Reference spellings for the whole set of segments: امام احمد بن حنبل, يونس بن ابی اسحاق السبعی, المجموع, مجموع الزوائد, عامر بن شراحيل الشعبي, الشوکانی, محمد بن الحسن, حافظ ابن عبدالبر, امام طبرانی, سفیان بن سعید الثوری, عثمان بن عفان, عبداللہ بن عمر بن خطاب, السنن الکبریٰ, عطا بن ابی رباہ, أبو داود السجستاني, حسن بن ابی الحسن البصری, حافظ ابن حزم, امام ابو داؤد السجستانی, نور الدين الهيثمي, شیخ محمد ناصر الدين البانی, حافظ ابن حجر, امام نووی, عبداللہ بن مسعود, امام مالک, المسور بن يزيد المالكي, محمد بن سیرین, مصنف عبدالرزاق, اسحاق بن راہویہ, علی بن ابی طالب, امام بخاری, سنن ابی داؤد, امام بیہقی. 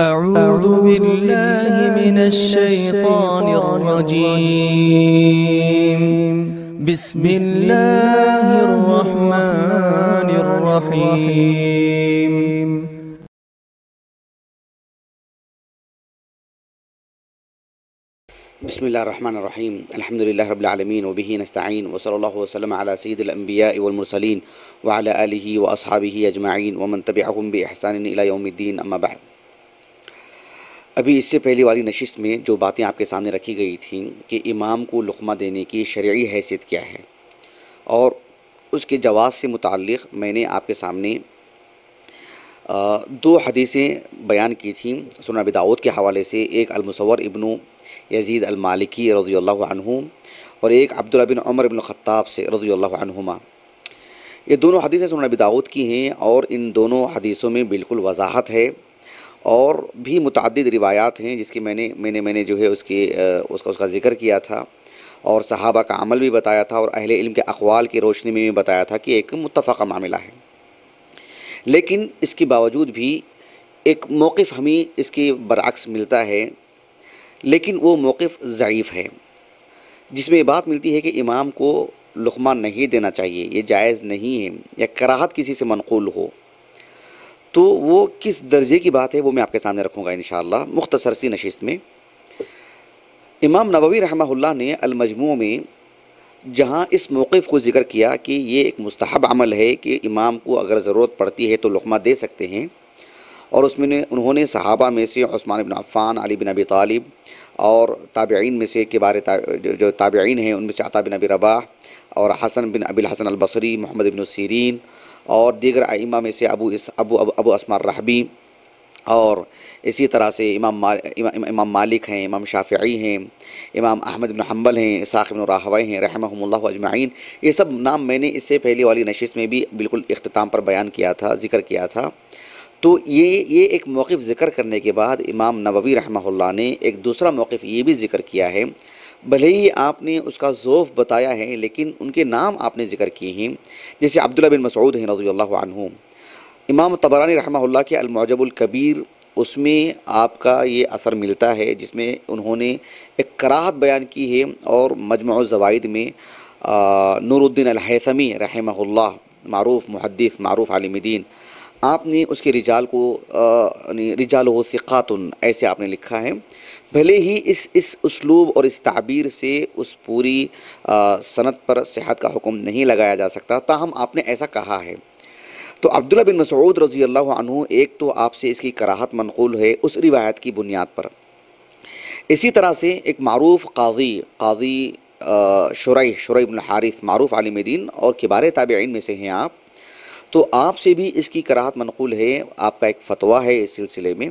أعوذ بالله من الشيطان الرجيم. بسم الله الرحمن الرحيم. بسم الله الرحمن الرحيم. الحمد لله رب العالمين وبه نستعين وصلى الله وسلم على سيد الأنبياء والمرسلين وعلى آله وأصحابه أجمعين ومن تبعهم بإحسان إلى يوم الدين. أما بعد. ابھی اس سے پہلے والی نشست میں جو باتیں آپ کے سامنے رکھی گئی تھیں کہ امام کو لقمہ دینے کی شرعی حیثیت کیا ہے اور اس کے جواز سے متعلق میں نے آپ کے سامنے دو حدیثیں بیان کی تھیں سنن ابی داؤد کے حوالے سے، ایک المسور ابن یزید المالکی رضی اللہ عنہ اور ایک عبداللہ بن عمر بن خطاب سے رضی اللہ عنہما. یہ دونوں حدیثیں سنن ابی داؤد کی ہیں اور ان دونوں حدیثوں میں بالکل وضاحت ہے اور بھی متعدد روایات ہیں جس کی میں نے جو ہے اس کا ذکر کیا تھا اور صحابہ کا عمل بھی بتایا تھا اور اہل علم کے اقوال کی روشنی میں بھی بتایا تھا کہ ایک متفقہ معاملہ ہے. لیکن اس کے باوجود بھی ایک موقف ہمیں اس کے برعکس ملتا ہے، لیکن وہ موقف ضعیف ہے جس میں یہ بات ملتی ہے کہ امام کو لقمہ نہیں دینا چاہیے، یہ جائز نہیں ہے، یا کراہت کسی سے منقول ہو. تو وہ کس درجے کی بات ہے وہ میں آپ کے سامنے رکھوں گا انشاءاللہ مختصر سی نشست میں. امام نووی رحمہ اللہ نے المجموع میں جہاں اس موقف کو ذکر کیا کہ یہ ایک مستحب عمل ہے کہ امام کو اگر ضرورت پڑتی ہے تو لقمہ دے سکتے ہیں، اور اس میں انہوں نے صحابہ میں سے عثمان بن عفان، علی بن ابی طالب اور تابعین میں سے کبار جو تابعین ہیں ان میں سے عطا بن ابی رباہ اور حسن بن ابی الحسن البصری، محمد بن سیرین اور دیگر ائمہ میں سے ابو اسمار رحبی، اور اسی طرح سے امام مالک ہیں، امام شافعی ہیں، امام احمد بن حنبل ہیں، اسحاق بن راہویہ ہیں، رحمہم اللہ اجمعین. یہ سب نام میں نے اس سے پہلے والی نشست میں بھی بالکل اختتام پر بیان کیا تھا، ذکر کیا تھا. تو یہ ایک موقف ذکر کرنے کے بعد امام نووی رحمہ اللہ نے ایک دوسرا موقف یہ بھی ذکر کیا ہے، بھلے ہی آپ نے اس کا ضعف بتایا ہے لیکن ان کے نام آپ نے ذکر کیے ہیں، جیسے عبداللہ بن مسعود ہیں رضی اللہ عنہ. امام طبرانی رحمہ اللہ کے المعجم الکبیر اس میں آپ کا یہ اثر ملتا ہے جس میں انہوں نے ایک کراہت بیان کی ہے، اور مجموع الزوائد میں نور الدین الحیثمی رحمہ اللہ، معروف محدث، معروف عالم دین، آپ نے اس کے رجال کو رجالہ ثقات ایسے آپ نے لکھا ہے. بھلے ہی اس اسلوب اور اس تعبیر سے اس پوری سند پر صحت کا حکم نہیں لگایا جا سکتا، تاہم آپ نے ایسا کہا ہے. تو عبداللہ بن مسعود رضی اللہ عنہ، ایک تو آپ سے اس کی کراہت منقول ہے اس روایت کی بنیاد پر. اسی طرح سے ایک معروف قاضی شريح بن الحارث، معروف عالم دین اور کبار تابعین میں سے ہیں آپ، تو آپ سے بھی اس کی کراہت منقول ہے، آپ کا ایک فتویٰ ہے اس سلسلے میں.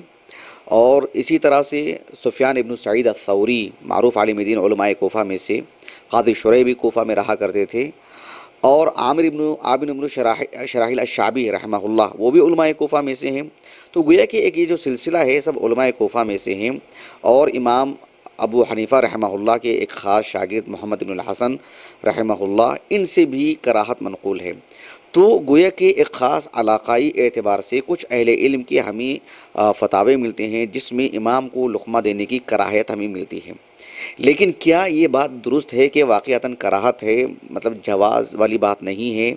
اور اسی طرح سے سفیان ابن سعید الثوری، معروف عالم دین، علماء کوفہ میں سے، قاضی شريح بھی کوفہ میں رہا کرتے تھے، اور عامر بن شرحل الشعبی رحمہ اللہ، وہ بھی علماء کوفہ میں سے ہیں. تو گویا کہ ایک یہ جو سلسلہ ہے سب علماء کوفہ میں سے ہیں. اور امام ابو حنیفہ رحمہ اللہ کے ایک خاص شاگرد محمد بن الحسن رحمہ اللہ، ان سے بھی کراہت منقول ہے. تو گویا کہ ایک خاص علاقائی اعتبار سے کچھ اہل علم کے ہمیں فتاوے ملتے ہیں جس میں امام کو لقمہ دینے کی کراہت ہمیں ملتی ہے. لیکن کیا یہ بات درست ہے کہ واقعتاً کراہت ہے، مطلب جواز والی بات نہیں ہے،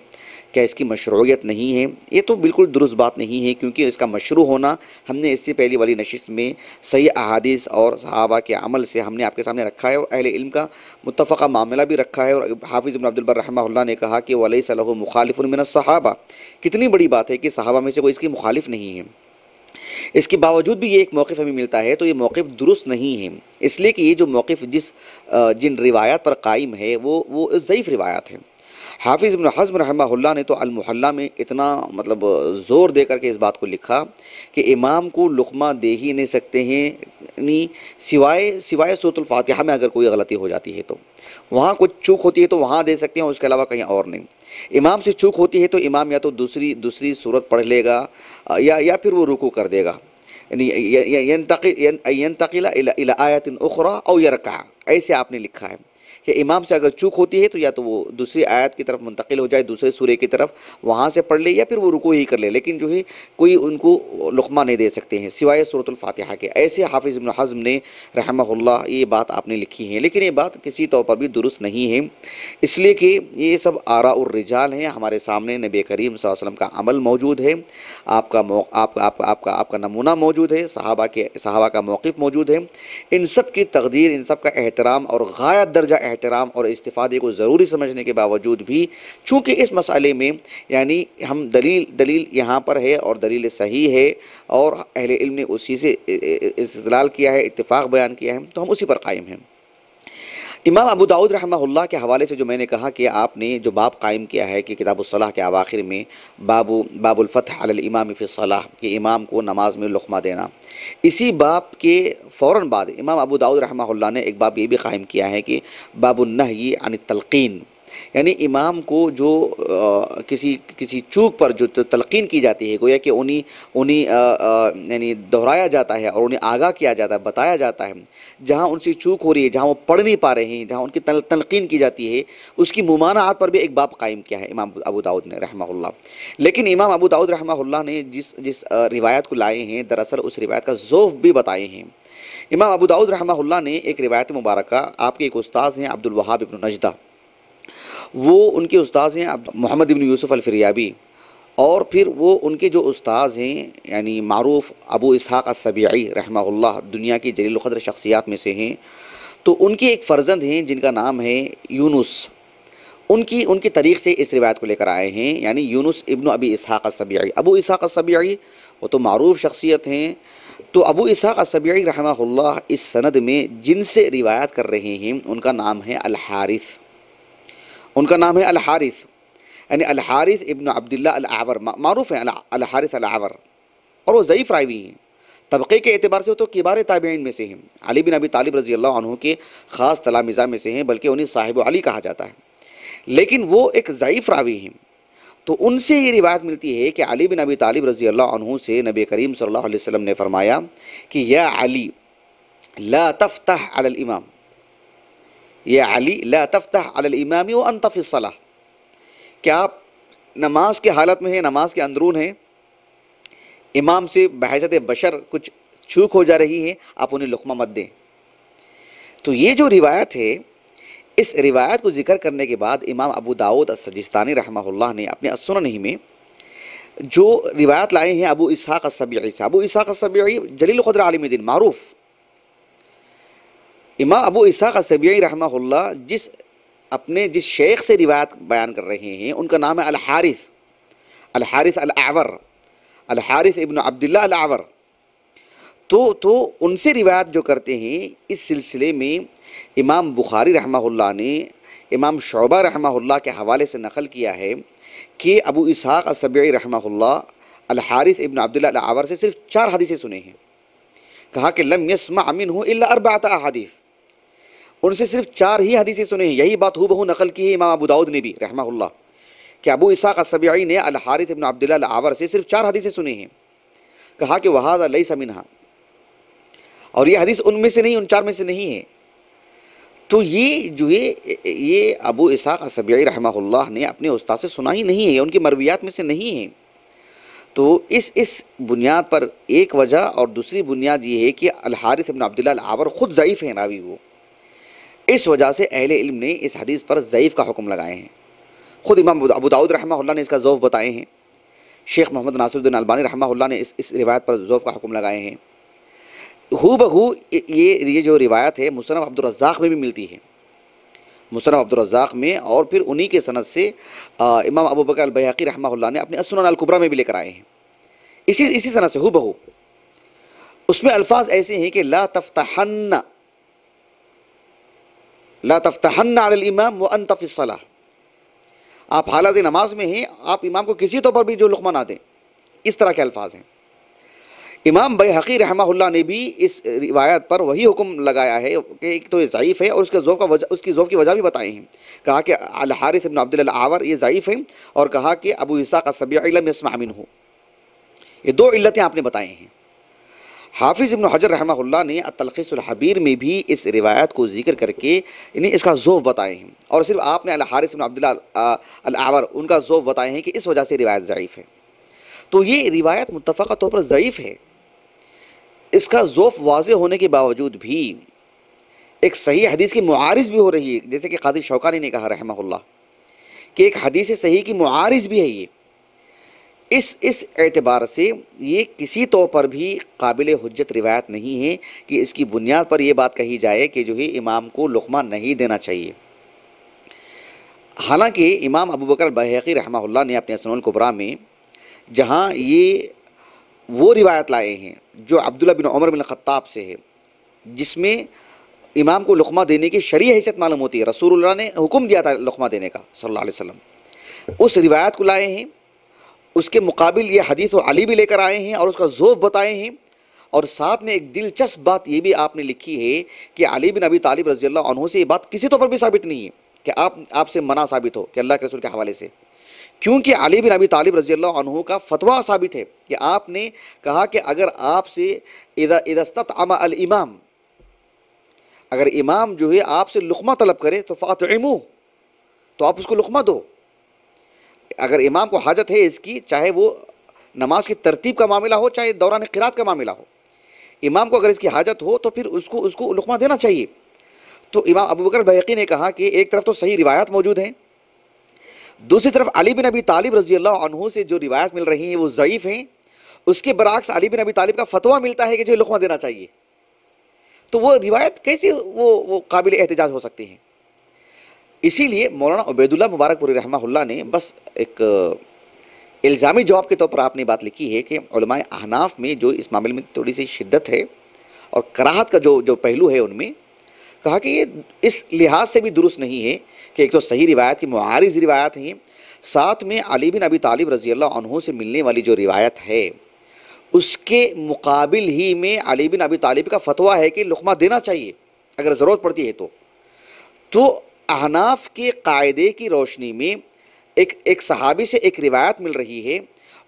کیا اس کی مشروعیت نہیں ہے؟ یہ تو بالکل درست بات نہیں ہے، کیونکہ اس کا مشروع ہونا ہم نے اس سے پہلی والی نشست میں صحیح احادیث اور صحابہ کے عمل سے ہم نے آپ کے سامنے رکھا ہے، اور اہل علم کا متفقہ معاملہ بھی رکھا ہے. اور حافظ ابن عبدالبر رحمہ اللہ نے کہا کہ وَلَيْسَ لَهُ مُخَالِفٌ مِّنَ الصَّحَابَةِ، کتنی بڑی بات ہے کہ صحابہ میں سے کوئی اس کی مخالف نہیں ہے. اس کے باوجود بھی یہ ایک موقف ہمیں ملتا ہے، تو یہ موقف درست نہیں ہے، اس لیے کہ یہ جو موقف جن روایات پر قائم ہے وہ ضعیف روایات ہیں. حافظ ابن حزم رحمہ اللہ نے تو المحلہ میں اتنا مطلب زور دے کر کے اس بات کو لکھا کہ امام کو لقمہ دے ہی نہیں سکتے ہیں، یعنی سوائے سورۃ الفاتحہ میں اگر کوئی غلطی ہو جاتی ہے تو وہاں کچھ چوک ہوتی ہے تو وہاں دے سکتے ہیں، اس کے علاوہ کہیں اور نہیں. امام سے چوک ہوتی ہے تو امام یا تو دوسری سورت پڑھ لے گا یا پھر وہ رکوع کر دے گا، یعنی ينتقل الى آیت اخرى او یرکع، ایسے آپ نے لکھا ہے کہ امام سے اگر چوک ہوتی ہے تو یا تو وہ دوسری آیت کی طرف منتقل ہو جائے، دوسرے سورے کی طرف، وہاں سے پڑھ لے، یا پھر وہ رکوع ہی کر لے، لیکن جو ہے کوئی ان کو لقمہ نہیں دے سکتے ہیں سوائے سورۃ الفاتحہ کے. ایسے حافظ ابن حزم نے رحمہ اللہ یہ بات آپ نے لکھی ہے، لیکن یہ بات کسی طور پر بھی درست نہیں ہے، اس لیے کہ یہ سب آراء الرجال ہیں. ہمارے سامنے نبی کریم صلی اللہ علیہ وسلم کا عمل موجود ہے، آپ کا نمونہ موجود ہے، صحابہ کا موقف موجود ہے، ان سب کی تقدیر، ان سب کا احترام اور غایت درجہ احترام اور استفادے کو ضروری سمجھنے کے باوجود بھی چونکہ اس مسئلے میں یعنی ہم دلیل یہاں پر ہے اور دلیل صحیح ہے اور اہل علم نے اسی سے استدلال کیا ہے، اتفاق بیان کیا ہے، تو ہم اسی پر قائم ہیں. امام ابو داؤد رحمہ اللہ کے حوالے سے جو میں نے کہا کہ آپ نے جو باب قائم کیا ہے کہ کتاب الصلاح کے اواخر میں باب الفتح علی الامام فی الصلاح، کہ امام کو نماز میں لقمہ دینا، اسی باب کے فوراً بعد امام ابو داؤد رحمہ اللہ نے ایک باب یہ بھی قائم کیا ہے کہ باب النہی عن التلقین، یعنی امام کو جو کسی چوک پر جو تلقین کی جاتی ہے، گویا کہ انہیں یعنی دہرایا جاتا ہے اور انہیں آگاہ کیا جاتا ہے، بتایا جاتا ہے جہاں ان سے چوک ہو رہی ہے، جہاں وہ پڑھ نہیں پا رہے ہیں، جہاں ان کی تلقین کی جاتی ہے، اس کی ممانعات پر بھی ایک باب قائم کیا ہے امام ابو داؤد نے رحمہ اللہ. لیکن امام ابو داؤد رحمہ اللہ نے جس روایت کو لائے ہیں، دراصل اس روایت کا ضعف بھی بتائے ہیں. امام ابو داؤد رحمہ اللہ نے ایک روایت مبارکہ، آپ کے ایک استاذ ہیں عبد الوہاب ابن نجدہ، وہ ان کے استاذ ہیں محمد بن یوسف الفریابی، اور پھر وہ ان کے جو استاذ ہیں یعنی معروف ابو اسحاق السبیعی رحمہ اللہ، دنیا کی جلیل القدر شخصیات میں سے ہیں، تو ان کے ایک فرزند ہیں جن کا نام ہے یونس، ان کی طریق سے اس روایت کو لے کر آئے ہیں، یعنی یونس ابن ابی اسحاق السبیعی. ابو اسحاق السبیعی وہ تو معروف شخصیت ہیں، تو ابو اسحاق السبیعی رحمہ اللہ اس سند میں جن سے روایت کر رہے ہیں ان کا نام ہے الحارث، یعنی الحارث ابن عبداللہ الأعور، معروف ہیں الحارث الأعور، اور وہ ضعیف راوی ہیں، طبقے کے اعتبار سے وہ تو کبار تابعین میں سے ہیں، علی بن ابی طالب رضی اللہ عنہ کے خاص تلامذہ میں سے ہیں، بلکہ انہیں صاحب علی کہا جاتا ہے، لیکن وہ ایک ضعیف راوی ہیں. تو ان سے یہ روایت ملتی ہے کہ علی بن ابی طالب رضی اللہ عنہ سے نبی کریم صلی اللہ علیہ وسلم نے فرمایا کہ یا علی لا تفتح علی الامام، یہ علی لا تفتح علی الامام وانت فی الصلاۃ، کہ آپ نماز کے حالت میں ہیں، نماز کے اندرون ہیں، امام سے بحیثیت بشر کچھ چھوک ہو جا رہی ہے، آپ انہیں لقمہ مت دیں. تو یہ جو روایت ہے، اس روایت کو ذکر کرنے کے بعد امام ابو داؤد السجستانی رحمہ اللہ نے اپنے السنن میں جو روایت لائے ہیں ابو اسحاق السبیعی سے، ابو اسحاق السبیعی جلیل القدر عالم دین معروف، امام ابو اسحاق السبیعی رحمہ اللہ جس شیخ سے روایت بیان کر رہے ہیں ان کا نام ہے الحارث الأعور، الحارث ابن عبداللہ الأعور. تو ان سے روایت جو کرتے ہیں، اس سلسلے میں امام بخاری رحمہ اللہ نے امام شعبہ رحمہ اللہ کے حوالے سے نقل کیا ہے کہ ابو اسحاق السبیعی رحمہ اللہ الحارث ابن عبداللہ الأعور سے صرف 4 حدیثیں سنے ہیں، کہا کہ لم يسمع منہ الا 4 احادیث، ان سے صرف 4 ہی حدیثیں سنے ہیں. یہی بات ہو بہو نقل کی ہے امام ابو داؤد نے بھی رحمہ اللہ، کہ ابو اسحاق السبیعی نے الحارث ابن عبداللہ الأعور سے صرف 4 حدیثیں سنے ہیں، کہا کہ وَهَذَا لَيْسَ مِنْهَا، اور یہ حدیث ان میں سے نہیں، ان 4 میں سے نہیں ہے. تو یہ جو ہے یہ ابو اسحاق السبیعی رحمہ اللہ نے اپنے استاد سے سنا ہی نہیں ہے، ان کی مرویات میں سے نہیں ہے. تو اس بنیاد پر ایک وجہ، اور دوسری بنیاد یہ ہے کہ الحارث ابن عبداللہ الأعور خود ضعیف ہیں راوی، وہ اس وجہ سے اہل علم نے اس حدیث پر ضعیف کا حکم لگائے ہیں. خود امام ابو داؤد رحمہ اللہ نے اس کا ضعف بتائے ہیں، شیخ محمد ناصر الدین البانی رحمہ اللہ نے اس روایت پر ضعف کا حکم لگائے ہیں. ہو بہو یہ جو روایت ہے مصنف عبدالرزاق میں بھی ملتی ہے، مصنف عبدالرزاق میں، اور پھر انہی کے سند سے امام ابو بکر البیہقی رحمہ اللہ نے اپنے السنن الکبریٰ میں بھی لے کر آئے ہیں، اسی سند سے ہو بہو. اس میں الفاظ ایسے ہیں کہ لا تفتحن علی الامام وانت فی الصلاۃ، آپ حالت نماز میں ہیں، آپ امام کو کسی طور پر بھی جو لقمہ نہ دیں، اس طرح کے الفاظ ہیں. امام بیہقی رحمہ اللہ نے بھی اس روایت پر وہی حکم لگایا ہے کہ ایک تو یہ ضعیف ہے، اور اس کی ضعف کی وجہ بھی بتائے ہیں، کہا کہ الحارث ابن عبداللہ الأعور یہ ضعیف ہیں، اور کہا کہ ابو اسحاق السبیعی لم يسمع منہ. یہ 2 علتیں آپ نے بتائے ہیں. حافظ ابن حجر رحمہ اللہ نے التلخیص الحبیر میں بھی اس روایت کو ذکر کر کے انہیں اس کا ضعف بتائے ہیں، اور صرف آپ نے الحارث بن عبد الله الأعور ان کا ضعف بتائے ہیں کہ اس وجہ سے روایت ضعیف ہے۔ تو یہ روایت متفقہ طور پر ضعیف ہے، اس کا ضعف واضح ہونے کے باوجود بھی ایک صحیح حدیث کی معارض بھی ہو رہی ہے، جیسے کہ قاضی شوکانی نے کہا رحمہ اللہ کہ ایک حدیث صحیح کی معارض بھی ہے۔ یہ اس اعتبار سے یہ کسی طور پر بھی قابل حجت روایت نہیں ہے کہ اس کی بنیاد پر یہ بات کہی جائے کہ جو ہے امام کو لقمہ نہیں دینا چاہیے۔ حالانکہ امام ابوبکر بیہقی رحمہ اللہ نے اپنے سنن کبریٰ میں جہاں یہ وہ روایت لائے ہیں جو عبداللہ بن عمر بن خطاب سے ہے، جس میں امام کو لقمہ دینے کی شرعی حیثیت معلوم ہوتی ہے، رسول اللہ نے حکم دیا تھا لقمہ دینے کا صلی اللہ علیہ وسلم، اس روایت کو لائے ہیں۔ اس کے مقابل یہ حدیث و علی بھی لے کر آئے ہیں اور اس کا ضعف بتائے ہیں، اور ساتھ میں ایک دلچسپ بات یہ بھی آپ نے لکھی ہے کہ علی بن ابی طالب رضی اللہ عنہ سے یہ بات کسی طور پر بھی ثابت نہیں ہے کہ آپ سے منع ثابت ہو کہ اللہ کے رسول کے حوالے سے، کیونکہ علی بن ابی طالب رضی اللہ عنہ کا فتویٰ ثابت ہے کہ آپ نے کہا کہ اگر آپ سے اذا استطعم الامام، اگر امام جو ہے آپ سے لقمہ طلب کرے تو فاطعموہ، تو آپ اس کو لقمہ دو۔ اگر امام کو حاجت ہے اس کی، چاہے وہ نماز کی ترتیب کا معاملہ ہو چاہے دوران قرات کا معاملہ ہو، امام کو اگر اس کی حاجت ہو تو پھر اس کو لقمہ دینا چاہیے۔ تو امام ابوبکر بیہقی نے کہا کہ ایک طرف تو صحیح روایات موجود ہیں، دوسری طرف علی بن ابی طالب رضی اللہ عنہ سے جو روایت مل رہی ہیں وہ ضعیف ہیں، اس کے برعکس علی بن ابی طالب کا فتویٰ ملتا ہے کہ جو لقمہ دینا چاہیے، تو وہ روایت کیسے وہ قابل احتجاج ہو سکتی ہیں۔ اسی لیے مولانا عبید اللہ مبارک پوری رحمہ اللہ نے بس ایک الزامی جواب کے طور پر آپ نے بات لکھی ہے کہ علماء احناف میں جو اس معاملے میں تھوڑی سی شدت ہے اور کراہت کا جو پہلو ہے ان میں، کہا کہ یہ اس لحاظ سے بھی درست نہیں ہے کہ ایک تو صحیح روایت کی معارض روایت ہیں، ساتھ میں علی بن ابی طالب رضی اللہ عنہ سے ملنے والی جو روایت ہے اس کے مقابل ہی میں علی بن ابی طالب کا فتویٰ ہے کہ لقمہ دینا چاہیے اگر ضرورت پڑتی ہے تو احناف کے قاعدے کی روشنی میں ایک صحابی سے ایک روایت مل رہی ہے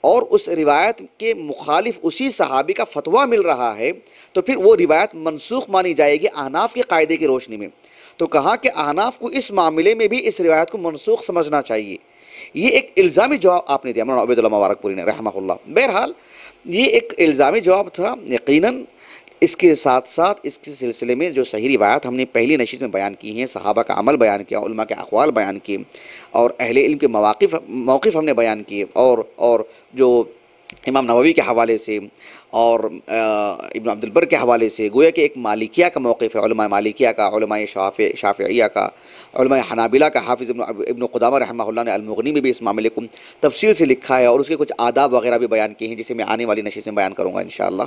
اور اس روایت کے مخالف اسی صحابی کا فتویٰ مل رہا ہے، تو پھر وہ روایت منسوخ مانی جائے گی احناف کے قاعدے کی روشنی میں۔ تو کہا کہ احناف کو اس معاملے میں بھی اس روایت کو منسوخ سمجھنا چاہیے۔ یہ ایک الزامی جواب آپ نے دیا مولانا عبید اللہ مبارک پوری نے رحمہ اللہ۔ بہرحال یہ ایک الزامی جواب تھا، یقیناً اس کے ساتھ اس کے سلسلے میں جو صحیح روایات ہم نے پہلی نشست میں بیان کی ہیں، صحابہ کا عمل بیان کیا، علماء کے اقوال بیان کیے، اور اہل علم کے موقف ہم نے بیان کیے، اور جو امام نووی کے حوالے سے اور ابن عبدالبر کے حوالے سے گویا کہ ایک مالکیہ کا موقف ہے، علماء مالکیہ کا، علماء شافعیہ کا، علماء حنابلہ کا۔ حافظ ابن قدامہ رحمہ اللہ نے المغنی میں بھی اس معاملے کو تفصیل سے لکھا ہے اور اس کے کچھ آداب وغیرہ بھی بیان کیے ہیں، جسے میں آنے والی نشست میں بیان کروں گا انشاءاللہ۔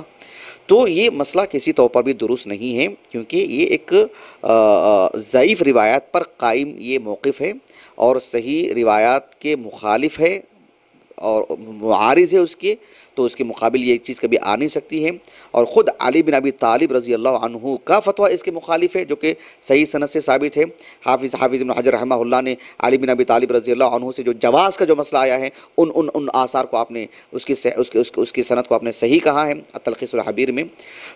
تو یہ مسئلہ کسی طور پر بھی درست نہیں ہے، کیونکہ یہ ایک ضعیف روایات پر قائم یہ موقف ہے اور صحیح روایات کے مخالف ہے اور معارض ہے اس کے، تو اس کے مقابل یہ چیز کبھی آ نہیں سکتی ہے۔ اور خود علی بن ابی طالب رضی اللہ عنہ کا فتویٰ اس کے مخالف ہے جو کہ صحیح سند سے ثابت ہے۔ حافظ ابن حجر رحمہ اللہ نے علی بن ابی طالب رضی اللہ عنہ سے جو جواز کا جو مسئلہ آیا ہے ان آثار کو آپ نے اس کی سند کو آپ نے صحیح کہا ہے التلخیص الحبیر میں۔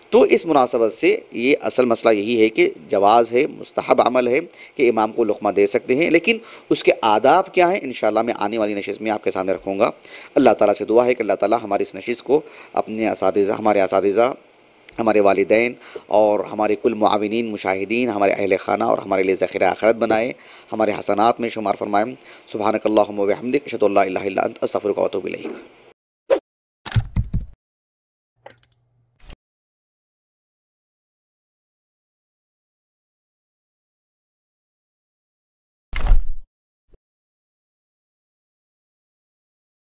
تو اس مناسبت سے یہ اصل مسئلہ یہی ہے کہ جواز ہے، مستحب عمل ہے کہ امام کو لقمہ دے سکتے ہیں، لیکن اس کے آداب کیا ہیں انشاءاللہ میں آنے والی نشست میں آپ کے سامنے رکھوں گا۔ اللہ تعالیٰ سے دعا ہے کہ اللہ تعالیٰ ہماری اس نشست کو اپنے ہمارے اساتذہ، ہمارے والدین اور ہمارے کل معاونین، مشاہدین، ہمارے اہل خانہ اور ہمارے لیے ذخیرہ آخرت بنائے، ہمارے حسنات میں شمار فرمائیں۔ سبحانک اللہم و بحمدک، اشہد ان لا الہ الا انت، استغفرک و اتوب الیک۔